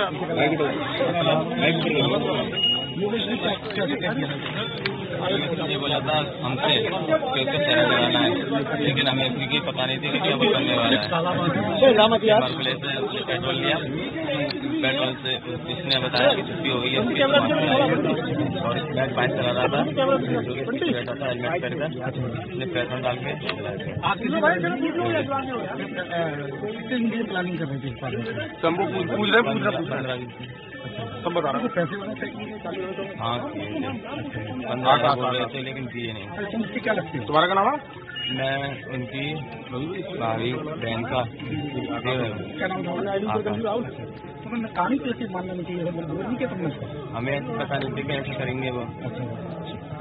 ये बोला था हमसे क्योंकि शहर बनाना है, लेकिन हमें इसकी पता नहीं थी कि क्या बनने वाला है। पेट्रोल लिया, पेट्रोल से इसने बताया कि छुट्टी हो गई है, और इसमें बाइक चला रहा था, बैठा था हेलमेट पहनकर, इसने पेट्रोल डाल के हाँ 15 लाख बोल रहे थे, लेकिन दिए नहीं। क्या लगती है तुम्हारा क्या नाम है? मैं उनकी भाभी बहन का काम ही कैसे मानना चाहिए, हमें पता नहीं थी कि ऐसा करेंगे वो।